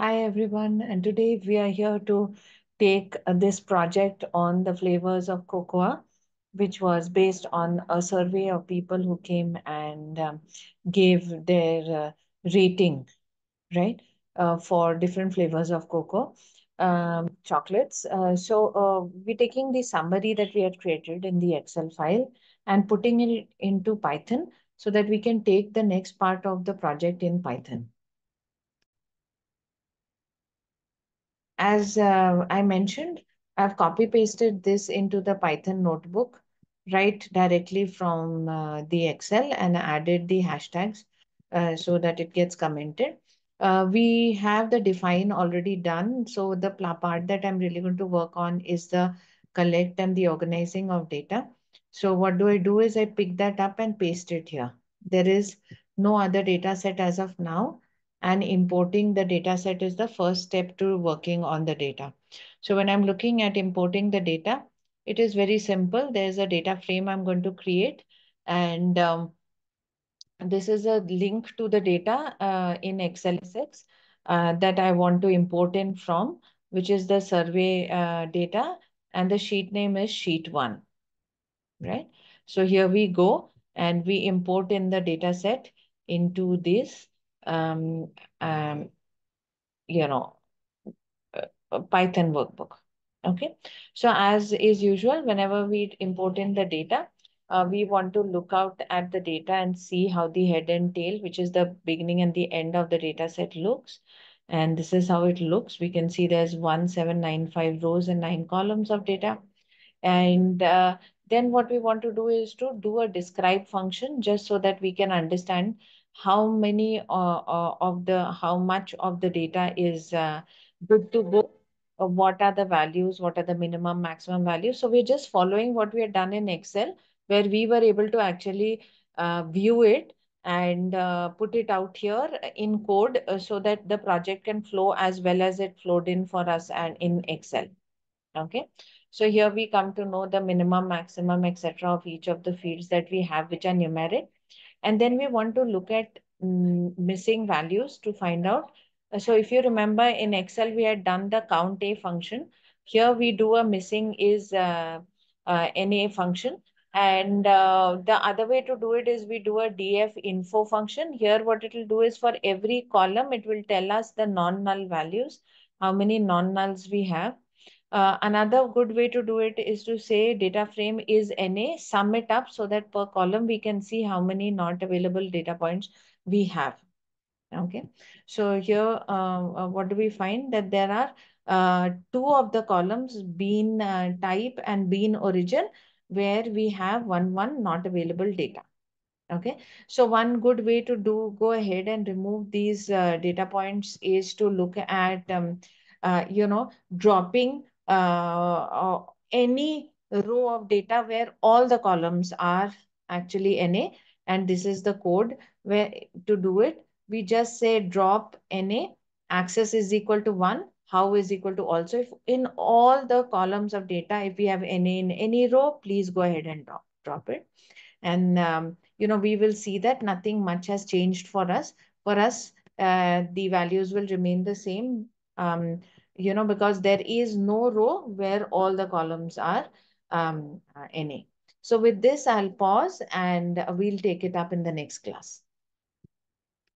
Hi everyone, and today we are here to take this project on the flavors of cocoa, which was based on a survey of people who came and gave their rating, right, for different flavors of cocoa, chocolates. So we're taking the summary that we had created in the Excel file and putting it into Python so that we can take the next part of the project in Python. As I mentioned, I've copy pasted this into the Python notebook, right, directly from the Excel, and added the hashtags so that it gets commented. We have the define already done. So the part that I'm really going to work on is the collect and the organizing of data. So what do I do is I pick that up and paste it here. There is no other data set as of now, and importing the data set is the first step to working on the data. So when I'm looking at importing the data, it is very simple. There's a data frame I'm going to create, and this is a link to the data in XLSX that I want to import in from, which is the survey data, and the sheet name is sheet 1, right? So here we go, and we import in the data set into this Python workbook. Okay, so as is usual, whenever we import in the data, we want to look out at the data and see how the head and tail, which is the beginning and the end of the data set, looks. And this is how it looks. We can see there's 1,795 rows and 9 columns of data. And then what we want to do is to do a describe function just so that we can understand how many how much of the data is good to go, what are the values, what are the minimum, maximum values. So we're just following what we had done in Excel, where we were able to actually view it and put it out here in code so that the project can flow as well as it flowed in for us and in Excel. Okay, so here we come to know the minimum, maximum, etc. of each of the fields that we have, which are numeric. And then we want to look at missing values to find out. So if you remember in Excel, we had done the COUNTA function. Here we do a missing is NA function. And the other way to do it is we do a DF info function. Here what it will do is for every column, it will tell us the non-null values, how many non-nulls we have. Another good way to do it is to say data frame is NA, sum it up so that per column we can see how many not available data points we have. Okay, so here what do we find? That there are two of the columns, bean type and bean origin, where we have one not available data. Okay, so one good way to go ahead and remove these data points is to look at dropping any row of data where all the columns are actually NA, and this is the code where to do it. We just say drop NA, access is equal to 1, how is equal to also. If in all the columns of data, if we have NA in any row, please go ahead and drop it. And, we will see that nothing much has changed for us. For us, the values will remain the same, because there is no row where all the columns are NA. So with this, I'll pause and we'll take it up in the next class.